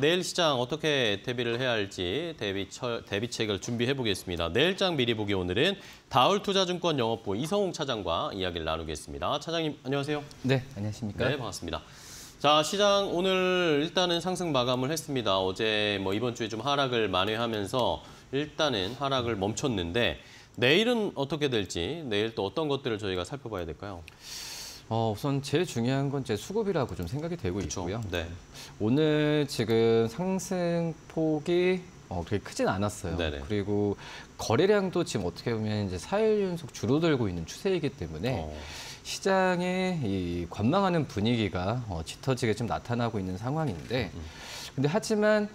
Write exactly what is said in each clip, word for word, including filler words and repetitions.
내일 시장 어떻게 대비를 해야 할지 대비 철, 대비책을 준비해 보겠습니다. 내일장 미리 보기 오늘은 다울투자증권 영업부 이성웅 차장과 이야기를 나누겠습니다. 차장님 안녕하세요. 네, 안녕하십니까. 네, 반갑습니다. 자, 시장 오늘 일단은 상승 마감을 했습니다. 어제 뭐 이번 주에 좀 하락을 만회하면서 일단은 하락을 멈췄는데 내일은 어떻게 될지, 내일 또 어떤 것들을 저희가 살펴봐야 될까요? 어, 우선 제일 중요한 건 제 수급이라고 좀 생각이 되고 그쵸. 있고요. 네. 오늘 지금 상승폭이 어, 그렇게 크진 않았어요. 네네. 그리고 거래량도 지금 어떻게 보면 이제 사일 연속 줄어들고 있는 추세이기 때문에 어. 시장의 이 관망하는 분위기가 어, 짙어지게 좀 나타나고 있는 상황인데, 음. 근데 하지만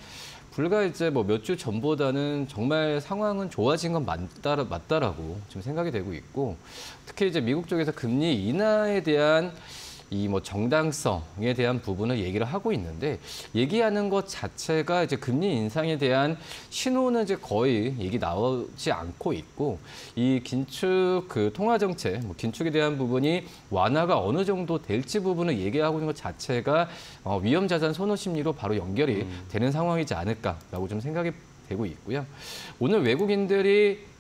불과 이제 뭐 몇 주 전보다는 정말 상황은 좋아진 건 맞다, 맞다라고 지금 생각이 되고 있고, 특히 이제 미국 쪽에서 금리 인하에 대한 이 뭐 정당성에 대한 부분을 얘기를 하고 있는데, 얘기하는 것 자체가 이제 금리 인상에 대한 신호는 이제 거의 얘기 나오지 않고 있고, 이 긴축 그 통화 정책, 뭐 긴축에 대한 부분이 완화가 어느 정도 될지 부분을 얘기하고 있는 것 자체가 어, 위험 자산 선호 심리로 바로 연결이 음. 되는 상황이지 않을까라고 좀 생각이 되고 있고요. 오늘 외국인들이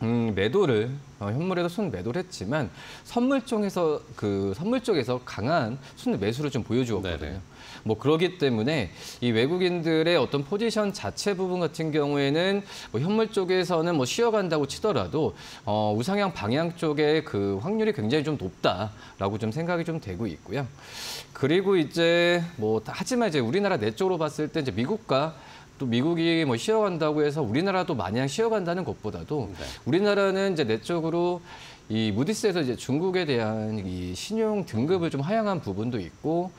음, 매도를 어, 현물에도 순 매도를 했지만 선물 쪽에서 그 선물 쪽에서 강한 순 매수를 좀 보여주었거든요. 네네. 뭐 그러기 때문에 이 외국인들의 어떤 포지션 자체 부분 같은 경우에는 뭐 현물 쪽에서는 뭐 쉬어간다고 치더라도 어, 우상향 방향 쪽에 그 확률이 굉장히 좀 높다라고 좀 생각이 좀 되고 있고요. 그리고 이제 뭐 하지만 이제 우리나라 내적으로 봤을 때 이제 미국과 또 미국이 뭐 쉬어간다고 해서 우리나라도 마냥 쉬어간다는 것보다도 네. 우리나라는 이제 내적으로 이 무디스에서 이제 중국에 대한 이 신용 등급을 좀 하향한 부분도 있고,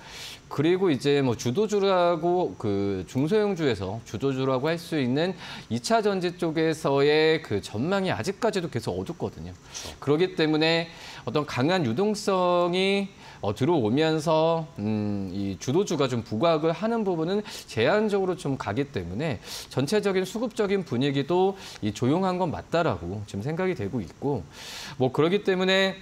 그리고 이제 뭐 주도주라고 그 중소형주에서 주도주라고 할 수 있는 이 차 전지 쪽에서의 그 전망이 아직까지도 계속 어둡거든요. 그렇죠. 그렇기 때문에 어떤 강한 유동성이 어, 들어오면서 음, 이 주도주가 좀 부각을 하는 부분은 제한적으로 좀 가기 때문에 전체적인 수급적인 분위기도 이 조용한 건 맞다라고 지금 생각이 되고 있고, 뭐 그렇기 때문에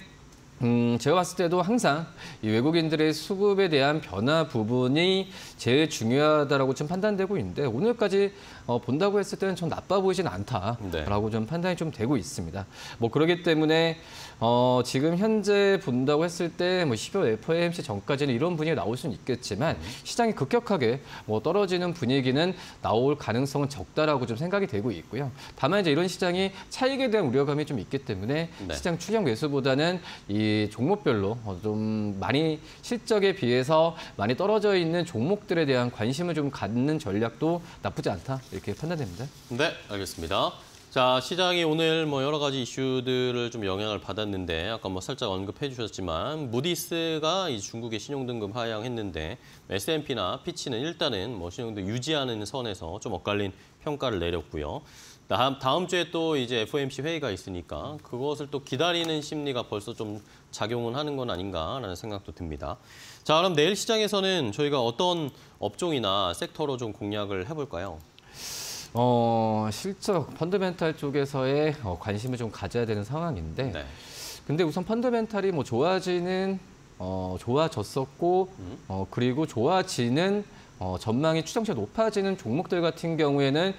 음, 제가 봤을 때도 항상 이 외국인들의 수급에 대한 변화 부분이 제일 중요하다라고 좀 판단되고 있는데, 오늘까지 어, 본다고 했을 때는 좀 나빠 보이진 않다라고 네. 좀 판단이 좀 되고 있습니다. 뭐 그렇기 때문에 어, 지금 현재 본다고 했을 때 뭐 십이월 에프오엠씨 전까지는 이런 분위기 나올 수는 있겠지만 음. 시장이 급격하게 뭐 떨어지는 분위기는 나올 가능성은 적다라고 좀 생각이 되고 있고요. 다만 이제 이런 시장이 차익에 대한 우려감이 좀 있기 때문에 네. 시장 추격 매수보다는 이 종목별로 좀 많이 실적에 비해서 많이 떨어져 있는 종목들에 대한 관심을 좀 갖는 전략도 나쁘지 않다 이렇게 판단됩니다. 네, 알겠습니다. 자, 시장이 오늘 뭐 여러 가지 이슈들을 좀 영향을 받았는데, 아까 뭐 살짝 언급해 주셨지만 무디스가 이 중국의 신용등급 하향했는데 에스앤피나 피치는 일단은 뭐 신용등급 유지하는 선에서 좀 엇갈린 평가를 내렸고요. 다음, 다음 주에 또 이제 에프오엠씨 회의가 있으니까 그것을 또 기다리는 심리가 벌써 좀 작용을 하는 건 아닌가라는 생각도 듭니다. 자, 그럼 내일 시장에서는 저희가 어떤 업종이나 섹터로 좀 공략을 해볼까요? 어, 실적, 펀더멘탈 쪽에서의 관심을 좀 가져야 되는 상황인데, 네. 근데 우선 펀더멘탈이 뭐 좋아지는, 어, 좋아졌었고, 음. 어, 그리고 좋아지는 어, 전망이 추정치가 높아지는 종목들 같은 경우에는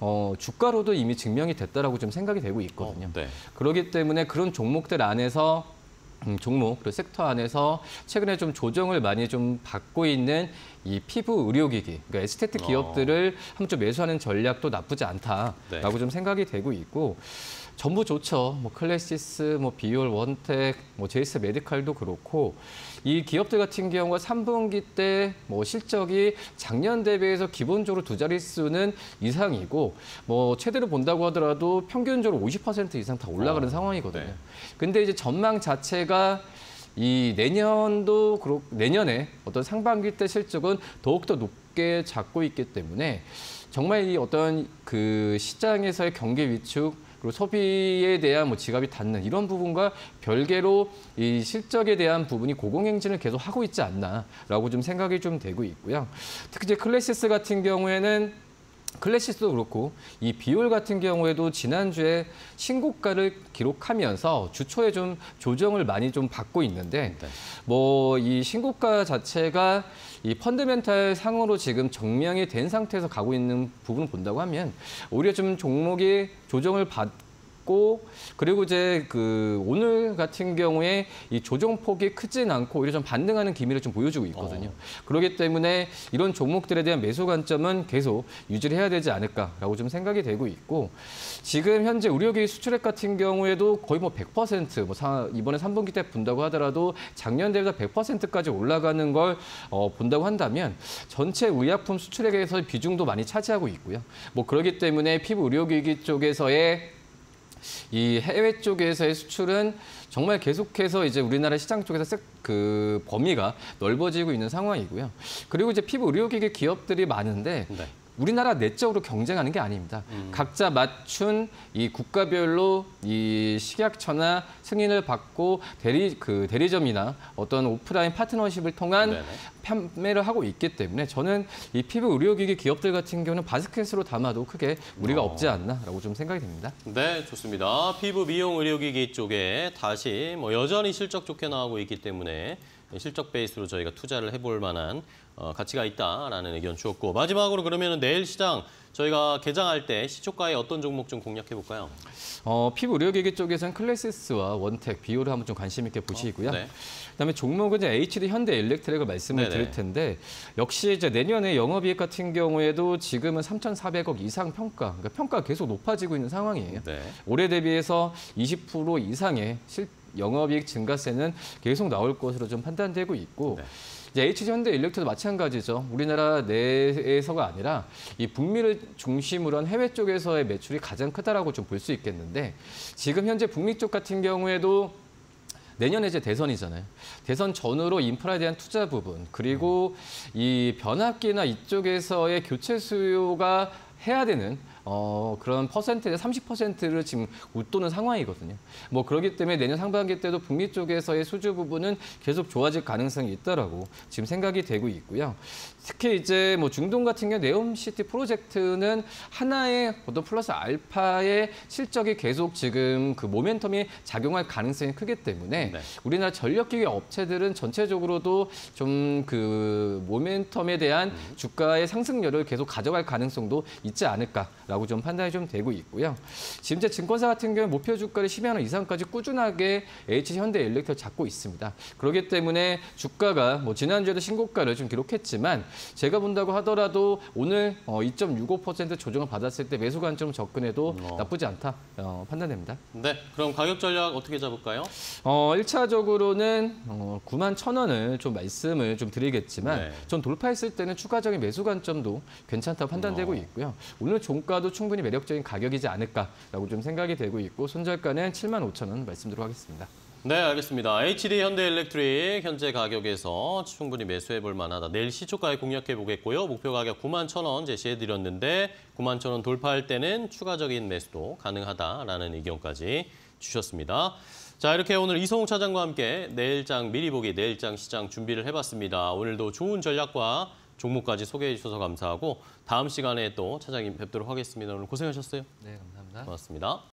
어, 주가로도 이미 증명이 됐다라고 좀 생각이 되고 있거든요. 어, 네. 그렇기 때문에 그런 종목들 안에서 음, 종목, 그리고 섹터 안에서 최근에 좀 조정을 많이 좀 받고 있는 이 피부 의료기기, 그러니까 에스테틱 기업들을 어. 한번 좀 매수하는 전략도 나쁘지 않다라고 네. 좀 생각이 되고 있고, 전부 좋죠. 뭐 클래시스, 뭐 비올, 원텍, 뭐 제이스 메디칼도 그렇고, 이 기업들 같은 경우가 삼 분기 때 뭐 실적이 작년 대비해서 기본적으로 두 자릿수는 이상이고, 뭐 최대로 본다고 하더라도 평균적으로 오십 퍼센트 이상 다 올라가는 어. 상황이거든요. 네. 근데 이제 전망 자체가 이 내년도 그렇 내년에 어떤 상반기 때 실적은 더욱더 높게 잡고 있기 때문에 정말 이 어떤 그 시장에서의 경기 위축, 그리고 소비에 대한 뭐 지갑이 닿는 이런 부분과 별개로 이 실적에 대한 부분이 고공행진을 계속 하고 있지 않나라고 좀 생각이 좀 되고 있고요. 특히 이제 클래시스 같은 경우에는 클래시스도 그렇고 이 비올 같은 경우에도 지난주에 신고가를 기록하면서 주초에 좀 조정을 많이 좀 받고 있는데 네. 뭐 이 신고가 자체가 이 펀드멘탈 상으로 지금 정명이 된 상태에서 가고 있는 부분을 본다고 하면 오히려 좀 종목이 조정을 받 그리고 이제 그 오늘 같은 경우에 이 조정폭이 크진 않고 오히려 좀 반등하는 기미를 좀 보여주고 있거든요. 어. 그렇기 때문에 이런 종목들에 대한 매수 관점은 계속 유지를 해야 되지 않을까라고 좀 생각이 되고 있고 지금 현재 의료기 수출액 같은 경우에도 거의 뭐 백 퍼센트 뭐 이번에 삼 분기 때 본다고 하더라도 작년 대비해서 백 퍼센트까지 올라가는 걸 어 본다고 한다면 전체 의약품 수출액에서 비중도 많이 차지하고 있고요. 뭐 그렇기 때문에 피부 의료기기 쪽에서의 이 해외 쪽에서의 수출은 정말 계속해서 이제 우리나라 시장 쪽에서 그 범위가 넓어지고 있는 상황이고요. 그리고 이제 피부 의료기기 기업들이 많은데 네. 우리나라 내적으로 경쟁하는 게 아닙니다. 음. 각자 맞춘 이 국가별로 이 식약처나 승인을 받고 대리 그 대리점이나 어떤 오프라인 파트너십을 통한 네네. 판매를 하고 있기 때문에 저는 이 피부 의료기기 기업들 같은 경우는 바스켓으로 담아도 크게 무리가 없지 않나라고 좀 생각이 됩니다. 네, 좋습니다. 피부 미용 의료기기 쪽에 다시 뭐 여전히 실적 좋게 나오고 있기 때문에 실적 베이스로 저희가 투자를 해볼 만한 어, 가치가 있다라는 의견 주었고 마지막으로 그러면 내일 시장 저희가 개장할 때 시초가에 어떤 종목 좀 공략해볼까요? 어, 피부 의료기기 쪽에서는 클래시스와 원텍, 비올을 한번 좀 관심 있게 보시고요. 어, 네. 그다음에 종목은 이제 에이치디현대일렉트릭을 말씀을 네네. 드릴 텐데 역시 이제 내년에 영업이익 같은 경우에도 지금은 삼천사백억 이상 평가, 그러니까 평가가 계속 높아지고 있는 상황이에요. 네. 올해 대비해서 이십 퍼센트 이상의 실 영업이익 증가세는 계속 나올 것으로 좀 판단되고 있고 네. 이제 에이치디현대일렉트도 마찬가지죠. 우리나라 내에서가 아니라 이 북미를 중심으로 한 해외 쪽에서의 매출이 가장 크다라고 좀 볼 수 있겠는데 지금 현재 북미 쪽 같은 경우에도 내년에 이제 대선이잖아요. 대선 전후로 인프라에 대한 투자 부분 그리고 음. 이 변압기나 이쪽에서의 교체 수요가 해야 되는 어, 그런 퍼센트에 삼십 퍼센트를 지금 웃도는 상황이거든요. 뭐 그렇기 때문에 내년 상반기 때도 북미 쪽에서의 수주 부분은 계속 좋아질 가능성이 있다라고 지금 생각이 되고 있고요. 특히 이제 뭐 중동 같은 경우 네옴시티 프로젝트는 하나의 어떤 플러스 알파의 실적이 계속 지금 그 모멘텀이 작용할 가능성이 크기 때문에 네. 우리나라 전력기기 업체들은 전체적으로도 좀 그 모멘텀에 대한 음. 주가의 상승률을 계속 가져갈 가능성도 있지 않을까라고. 좀 판단이 좀 되고 있고요. 지금 제 증권사 같은 경우에 목표 주가를 십여 원 이상까지 꾸준하게 에이치디현대일렉트릭을 잡고 있습니다. 그렇기 때문에 주가가 뭐 지난주에도 신고가를 좀 기록했지만 제가 본다고 하더라도 오늘 이 점 육오 퍼센트 조정을 받았을 때 매수 관점 접근해도 어. 나쁘지 않다 어, 판단됩니다. 네, 그럼 가격 전략 어떻게 잡을까요? 어, 일차적으로는 어, 구만 천 원을 좀 말씀을 좀 드리겠지만 네. 좀 돌파했을 때는 추가적인 매수 관점도 괜찮다고 판단되고 어. 있고요. 오늘 종가도 충분히 매력적인 가격이지 않을까라고 좀 생각이 되고 있고 손절가는 칠만 오천 원 말씀드리도록 하겠습니다. 네, 알겠습니다. 에이치디현대일렉트릭 현재 가격에서 충분히 매수해볼 만하다. 내일 시초가에 공략해보겠고요. 목표 가격 구만 천 원 제시해드렸는데 구만 천 원 돌파할 때는 추가적인 매수도 가능하다라는 의견까지 주셨습니다. 자, 이렇게 오늘 이성웅 차장과 함께 내일장 미리 보기, 내일장 시장 준비를 해봤습니다. 오늘도 좋은 전략과 종목까지 소개해 주셔서 감사하고 다음 시간에 또 차장님 뵙도록 하겠습니다. 오늘 고생하셨어요. 네, 감사합니다. 고맙습니다.